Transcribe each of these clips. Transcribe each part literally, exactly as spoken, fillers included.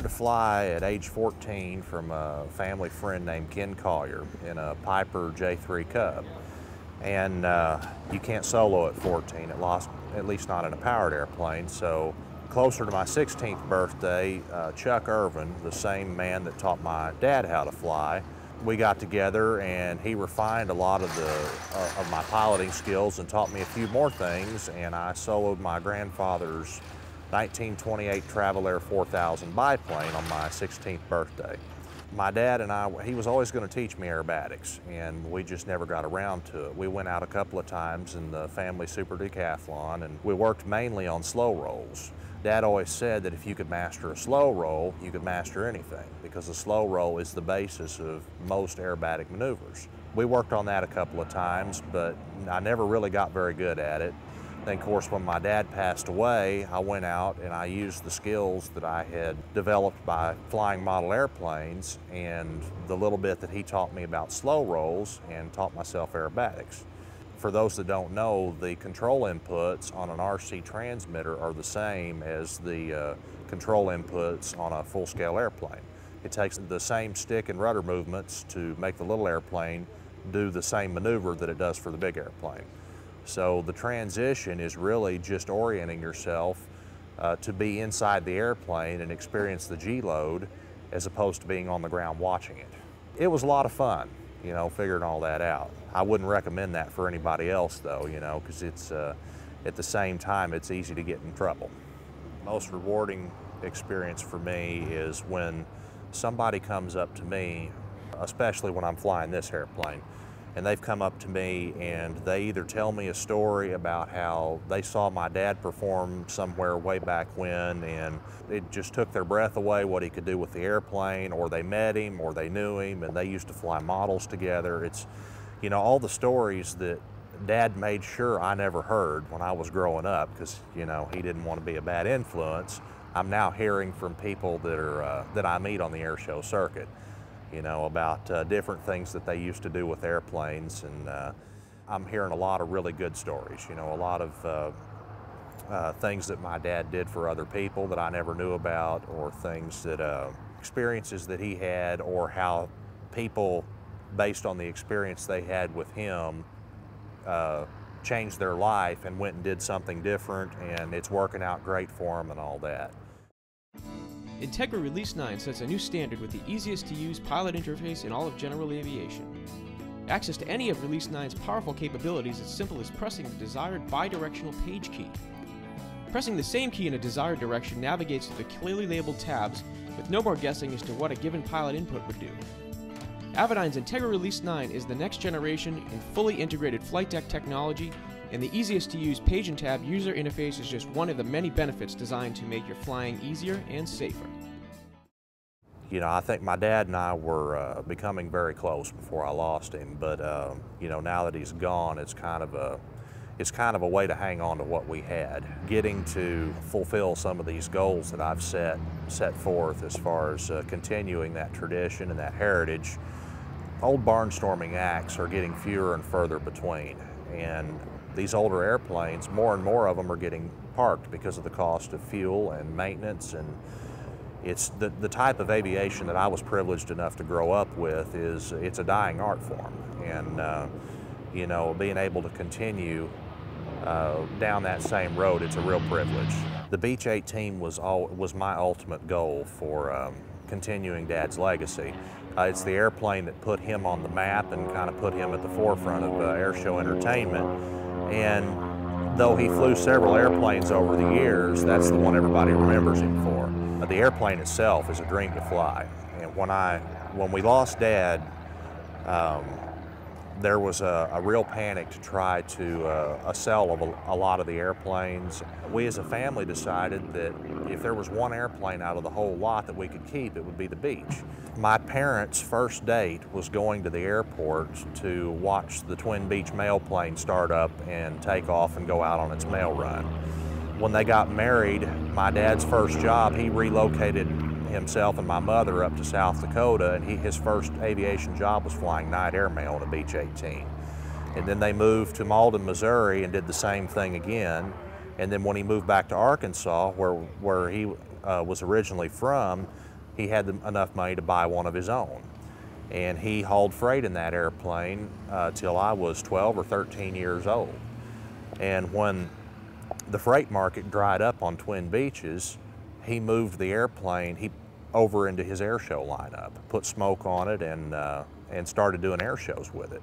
learned to fly at age fourteen from a family friend named Ken Collier in a Piper J three Cub. And uh, you can't solo at fourteen, at, lost, at least not in a powered airplane. So closer to my sixteenth birthday, uh, Chuck Irvin, the same man that taught my dad how to fly, we got together and he refined a lot of, the, uh, of my piloting skills and taught me a few more things, and I soloed my grandfather's nineteen twenty-eight Travel Air four thousand biplane on my sixteenth birthday. My dad and I, he was always going to teach me aerobatics, and we just never got around to it. We went out a couple of times in the family Super Decathlon, and we worked mainly on slow rolls. Dad always said that if you could master a slow roll, you could master anything, because a slow roll is the basis of most aerobatic maneuvers. We worked on that a couple of times, but I never really got very good at it. Then, of course, when my dad passed away, I went out and I used the skills that I had developed by flying model airplanes and the little bit that he taught me about slow rolls, and taught myself aerobatics. For those that don't know, the control inputs on an R C transmitter are the same as the uh, control inputs on a full-scale airplane. It takes the same stick and rudder movements to make the little airplane do the same maneuver that it does for the big airplane. So the transition is really just orienting yourself uh, to be inside the airplane and experience the G-load, as opposed to being on the ground watching it. It was a lot of fun, you know, figuring all that out. I wouldn't recommend that for anybody else, though, you know, because it's, uh, at the same time, it's easy to get in trouble. Most rewarding experience for me is when somebody comes up to me, especially when I'm flying this airplane, and they've come up to me and they either tell me a story about how they saw my dad perform somewhere way back when, and it just took their breath away what he could do with the airplane, or they met him, or they knew him, and they used to fly models together. It's, you know, all the stories that Dad made sure I never heard when I was growing up, because, you know, he didn't want to be a bad influence. I'm now hearing from people that are uh, that I meet on the air show circuit, you know, about uh, different things that they used to do with airplanes, and uh, I'm hearing a lot of really good stories, you know, a lot of uh, uh, things that my dad did for other people that I never knew about, or things that, uh, experiences that he had, or how people, based on the experience they had with him, uh, changed their life and went and did something different, and it's working out great for them and all that. Integra Release nine sets a new standard with the easiest-to-use pilot interface in all of general aviation. Access to any of Release nine's powerful capabilities is simple as pressing the desired bidirectional page key. Pressing the same key in a desired direction navigates to the clearly labeled tabs, with no more guessing as to what a given pilot input would do. Avidyne's Integra Release nine is the next generation in fully integrated flight deck technology, and the easiest-to-use page and tab user interface is just one of the many benefits designed to make your flying easier and safer. You know, I think my dad and I were uh, becoming very close before I lost him, but uh, you know, now that he's gone, it's kind of a, it's kind of a way to hang on to what we had. Getting to fulfill some of these goals that I've set, set forth as far as uh, continuing that tradition and that heritage. Old barnstorming acts are getting fewer and further between, and these older airplanes, more and more of them are getting parked because of the cost of fuel and maintenance, and it's the, the type of aviation that I was privileged enough to grow up with is, it's a dying art form, and uh, you know, being able to continue uh, down that same road, it's a real privilege. The Beech eighteen was, all, was my ultimate goal for um, continuing Dad's legacy. Uh, it's the airplane that put him on the map and kind of put him at the forefront of uh, air show entertainment. And though he flew several airplanes over the years, that's the one everybody remembers him for. The airplane itself is a dream to fly. And when I, when we lost Dad, um, there was a, a real panic to try to uh, a sell of a, a lot of the airplanes. We as a family decided that if there was one airplane out of the whole lot that we could keep, it would be the Beech. My parents' first date was going to the airport to watch the Twin Beech mail plane start up and take off and go out on its mail run. When they got married, my dad's first job, he relocated himself and my mother up to South Dakota, and he, his first aviation job was flying night airmail on a Beech eighteen. And then they moved to Malden, Missouri and did the same thing again. And then when he moved back to Arkansas, where, where he uh, was originally from, he had the, enough money to buy one of his own. And he hauled freight in that airplane uh, till I was twelve or thirteen years old. And when the freight market dried up on Twin Beeches, he moved the airplane he, over into his air show lineup, put smoke on it, and, uh, and started doing air shows with it.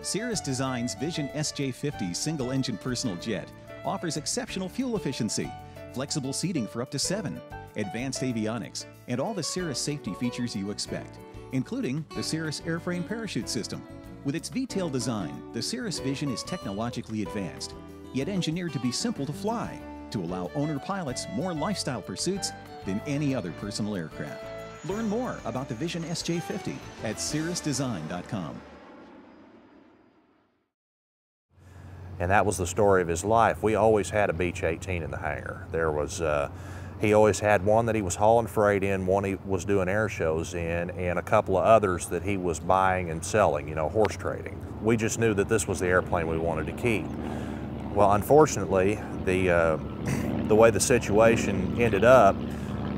Cirrus Design's Vision S J fifty single-engine personal jet offers exceptional fuel efficiency, flexible seating for up to seven, advanced avionics, and all the Cirrus safety features you expect, including the Cirrus Airframe Parachute System. With its V-tail design, the Cirrus Vision is technologically advanced, yet engineered to be simple to fly, to allow owner pilots more lifestyle pursuits than any other personal aircraft. Learn more about the Vision S J fifty at cirrus design dot com. And that was the story of his life. We always had a Beech eighteen in the hangar. There was, uh, he always had one that he was hauling freight in, one he was doing air shows in, and a couple of others that he was buying and selling, you know, horse trading. We just knew that this was the airplane we wanted to keep. Well, unfortunately, the, uh, the way the situation ended up,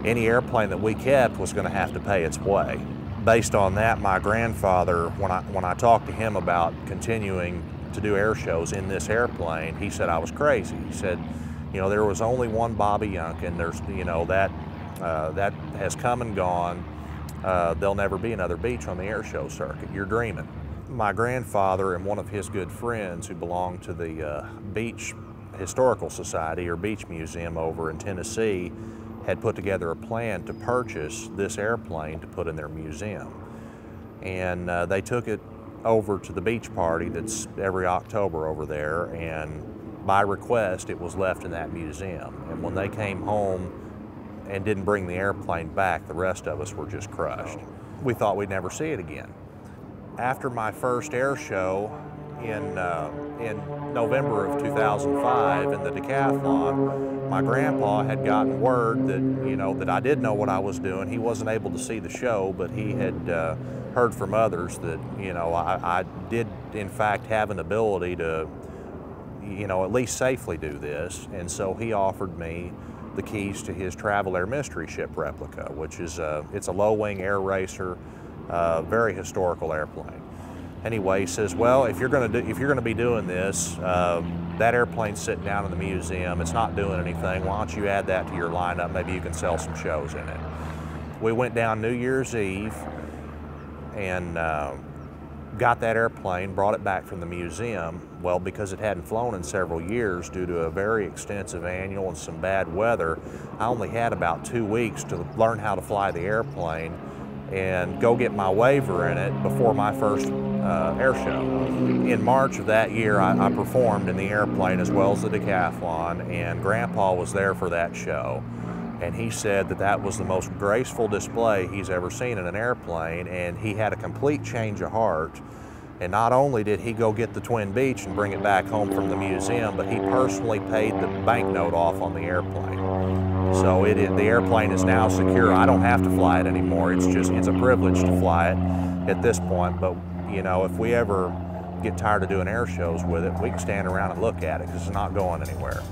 any airplane that we kept was gonna have to pay its way. Based on that, my grandfather, when I, when I talked to him about continuing to do air shows in this airplane, he said I was crazy. He said, you know, there was only one Bobby Younkin. There's, you know, that uh, that has come and gone. Uh, there'll never be another Beech on the air show circuit. You're dreaming. My grandfather and one of his good friends who belonged to the uh, Beech Historical Society or Beech Museum over in Tennessee had put together a plan to purchase this airplane to put in their museum. And uh, they took it over to the beach party that's every October over there, and by request it was left in that museum. And when they came home and didn't bring the airplane back, the rest of us were just crushed. We thought we'd never see it again. After my first air show in, uh, in November of two thousand five in the Decathlon, my grandpa had gotten word that, you know, that I did know what I was doing. He wasn't able to see the show, but he had uh, heard from others that, you know, I, I did in fact have an ability to, you know, at least safely do this. And so he offered me the keys to his Travel Air Mystery Ship replica, which is a, it's a low-wing air racer, uh, very historical airplane. Anyway, he says, well, if you're going to do, if you're going to be doing this, uh, that airplane's sitting down in the museum. It's not doing anything. Why don't you add that to your lineup? Maybe you can sell some shows in it. We went down New Year's Eve and uh, got that airplane, brought it back from the museum. Well, because it hadn't flown in several years due to a very extensive annual and some bad weather, I only had about two weeks to learn how to fly the airplane and go get my waiver in it before my first uh, air show. In March of that year, I, I performed in the airplane as well as the Decathlon, and Grandpa was there for that show. And he said that that was the most graceful display he's ever seen in an airplane, and he had a complete change of heart. And not only did he go get the Twin Beech and bring it back home from the museum, but he personally paid the banknote off on the airplane. So it, it, the airplane is now secure. I don't have to fly it anymore. It's just, it's a privilege to fly it at this point. But, you know, if we ever get tired of doing air shows with it, we can stand around and look at it because it's not going anywhere.